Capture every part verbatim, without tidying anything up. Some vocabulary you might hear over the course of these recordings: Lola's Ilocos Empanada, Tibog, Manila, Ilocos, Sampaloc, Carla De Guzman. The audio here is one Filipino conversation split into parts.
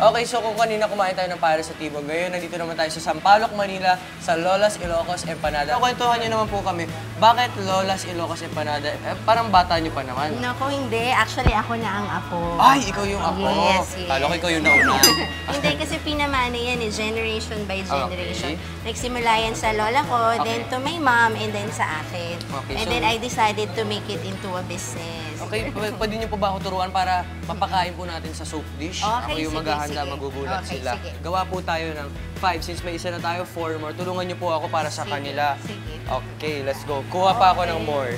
Okay, so kung kanina kumain tayo ng pare sa Tibog, ngayon nandito naman tayo sa Sampaloc, Manila, sa Lola's Ilocos Empanada. So, kwentuhan niyo naman po kami, bakit Lola's Ilocos Empanada? Eh, parang bata niyo pa naman. Naku, hindi. Actually, ako na ang apo. Ay, ikaw yung apo. Yes, yes. Kala ko ikaw yung nauna. Hindi, kasi pinamana yan eh, generation by generation. Okay. Nagsimula yan sa lola ko, okay, then to my mom, and then sa akin. Okay, and so... then I decided to make it into a business. Okay, pwede niyo po ba ako turuan para mapakain po natin sa soup dish? Okay, ako yung sige, maghahanda, sige. Magugulat okay, sila. Sige. Gawa po tayo ng five. Since may isa na tayo, four more. Tulungan niyo po ako para sa sige, kanila. Sige. Okay, let's go. Kuha okay. pa ako ng more.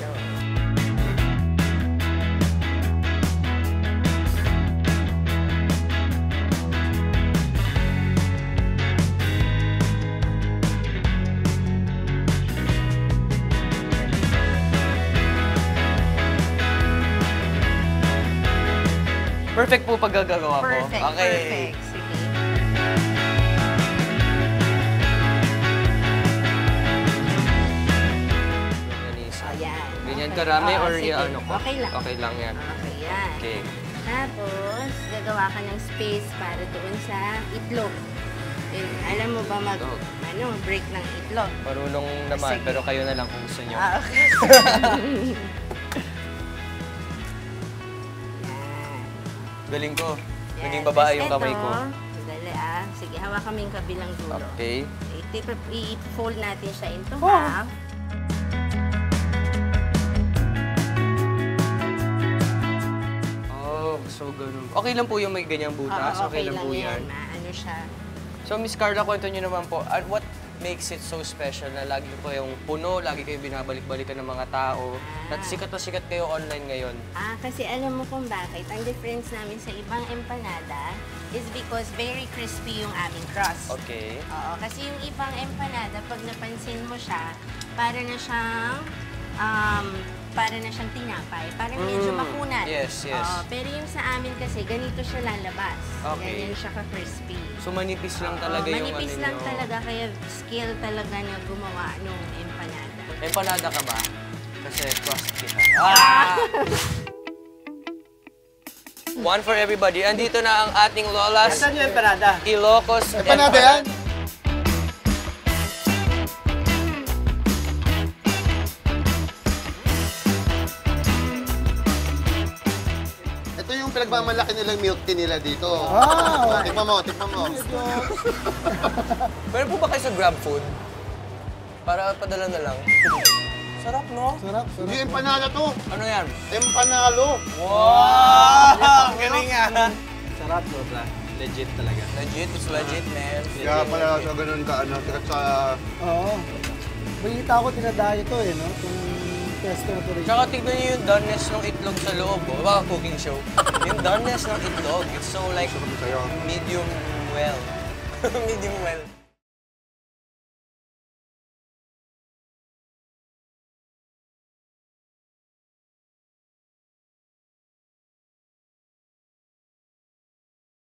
Perfect po paggagawa ko. Perfect, okay. Perfect. Sige. Oh, yan. Ganyan okay. karami oh, or sige. ano ko? Okay lang. Okay lang yan. Okay yan. Okay. Tapos, gagawa ka ng space para doon sa itlog. And, alam mo ba mag, Dog. ano, break ng itlog? Marunong naman, sige. pero kayo na lang kung gusto nyo. Ah, okay. Galing ko. Yeah. Naging babae yung kamay ko. Dali ah. Sige, hawa kami yung kabilang dulo. Okay. I-fold natin siya into oh. half. Oh, so ganun. Okay lang po yung may ganyang butas. Oh, okay, okay lang, lang po yan. Ano siya. So, Miss Carla, kwento nyo naman po, uh, what makes it so special na lagi po yung puno, lagi kayo binabalik-balikan ng mga tao. Ah. At sikat na sikat kayo online ngayon. Ah, kasi alam mo kung bakit. Ang difference namin sa ibang empanada is because very crispy yung aming crust. Okay. Oo, kasi yung ibang empanada, pag napansin mo siya, para na siyang, um, para na siyang tinapay. Para medyo mm. makunat. Yes, yes. Oo, pero yung sa amin kasi, ganito siya lalabas. Okay. Ganyan siya ka-crispy. So, manipis lang talaga uh, yung manipis ano lang nyo. talaga, kaya skill talaga na gumawa ng empanada. Empanada ka ba? Kasi cross kita. Ah! One for everybody. Andito na ang ating Lola's... Saan yung empanada? Ilocos Empanada. Empanada yan? Pinagmamalaki nilang milk tea nila dito. Wow! Tignan mo, tignan mo. Meron po ba kayo sa grab food? Para padala na lang. Sarap, no? Sarap, sarap. Hindi empanada to. Ano yan? Empanalo. Wow! Ang galing nga. Sarap, no? Legit talaga. Legit? It's legit, man. Kaya pala sa ganun ka, ano? Tikat sa... Oo. Balita ko tinadayo to, eh, no? Tsaka tignan niyo yung doneness ng itlog sa loob. Baka cooking show. Yung doneness ng itlog, it's so like medium well. Medium well.